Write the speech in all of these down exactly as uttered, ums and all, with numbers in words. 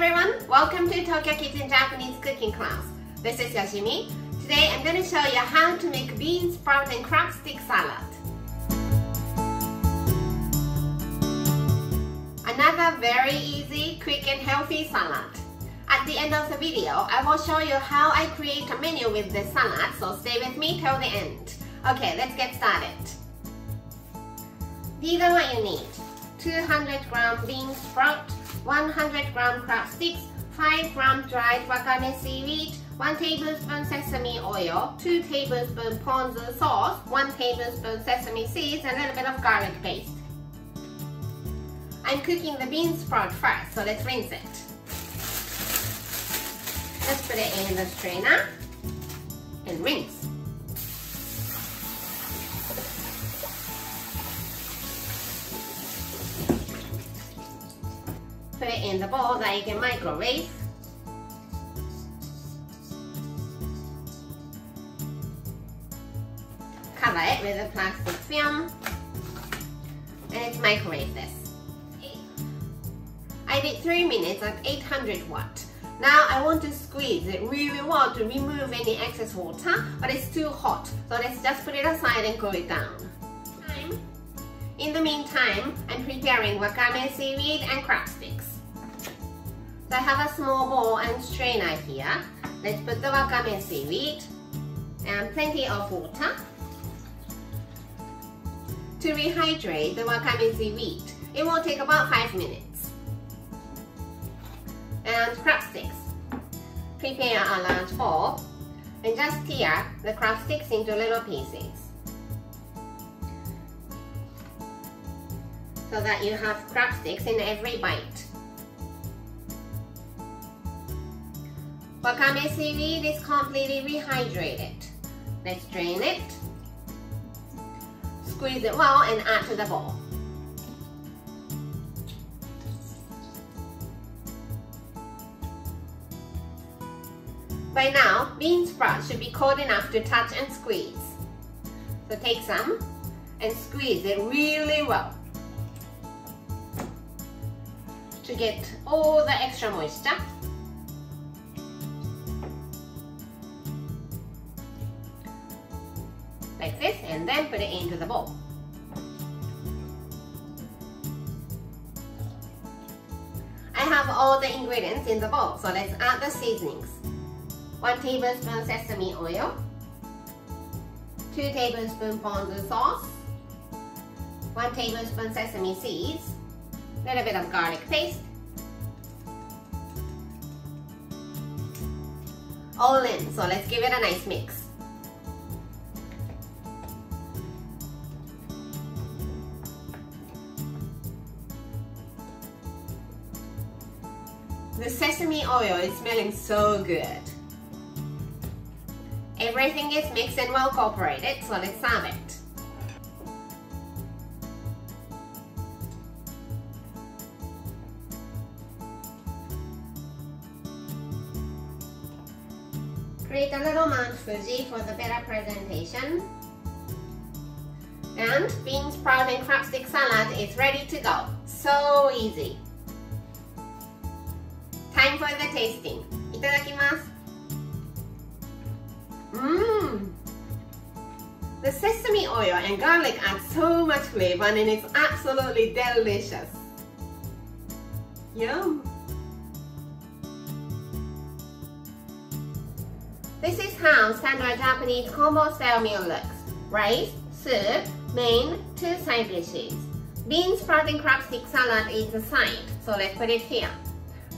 everyone, welcome to Tokyo Kitchen Japanese cooking class. This is Yoshimi. Today I'm going to show you how to make bean, sprout and crab stick salad. Another very easy, quick and healthy salad. At the end of the video, I will show you how I create a menu with this salad, so stay with me till the end. Okay, let's get started. These are what you need. two hundred grams bean sprout, one hundred grams crab sticks, five grams dried wakame seaweed, one tablespoon sesame oil, two tablespoons ponzu sauce, one tablespoon sesame seeds, and a little bit of garlic paste. I'm cooking the bean sprout first, so let's rinse it. Let's put it in the strainer and rinse. Put it in the bowl that you can microwave. Cover it with a plastic film and let's microwave this. I did three minutes at eight hundred watt. Now I want to squeeze it really well to remove any excess water, but it's too hot, so let's just put it aside and cool it down. In the meantime, I'm preparing wakame seaweed and crab sticks. So I have a small bowl and strainer here. Let's put the wakame seaweed and plenty of water. To rehydrate the wakame seaweed, it will take about five minutes. And crab sticks. Prepare a large bowl and just tear the crab sticks into little pieces, so that you have crab sticks in every bite. Wakame seaweed is completely rehydrated. Let's drain it, squeeze it well and add to the bowl. By now, bean sprout should be cold enough to touch and squeeze. So take some and squeeze it really well to get all the extra moisture. Like this, and then put it into the bowl. I have all the ingredients in the bowl, so let's add the seasonings. one tablespoon sesame oil, two tablespoons ponzu sauce, one tablespoon sesame seeds, a little bit of garlic paste, all in, so let's give it a nice mix. The sesame oil is smelling so good. Everything is mixed and well incorporated, so let's serve it. Create a little Mount Fuji for the better presentation. And bean sprout and crab stick salad is ready to go. So easy. Time for the tasting. Itadakimasu. Mmm. The sesame oil and garlic add so much flavor and it's absolutely delicious. Yum. This is how standard Japanese combo style meal looks. Rice, soup, main, two side dishes. Bean sprout and crab stick salad is the side, so let's put it here.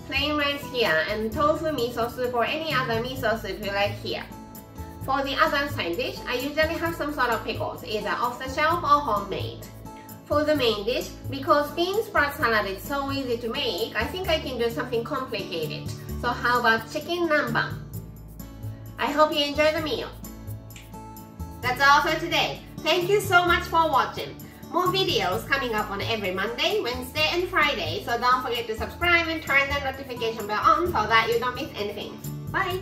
Plain rice here and tofu miso soup or any other miso soup you like here. For the other side dish, I usually have some sort of pickles, either off the shelf or homemade. For the main dish, because bean sprout salad is so easy to make, I think I can do something complicated. So how about chicken nanban? I hope you enjoy the meal. That's all for today. Thank you so much for watching. More videos coming up on every Monday, Wednesday and Friday, so don't forget to subscribe and turn the notification bell on so that you don't miss anything. Bye!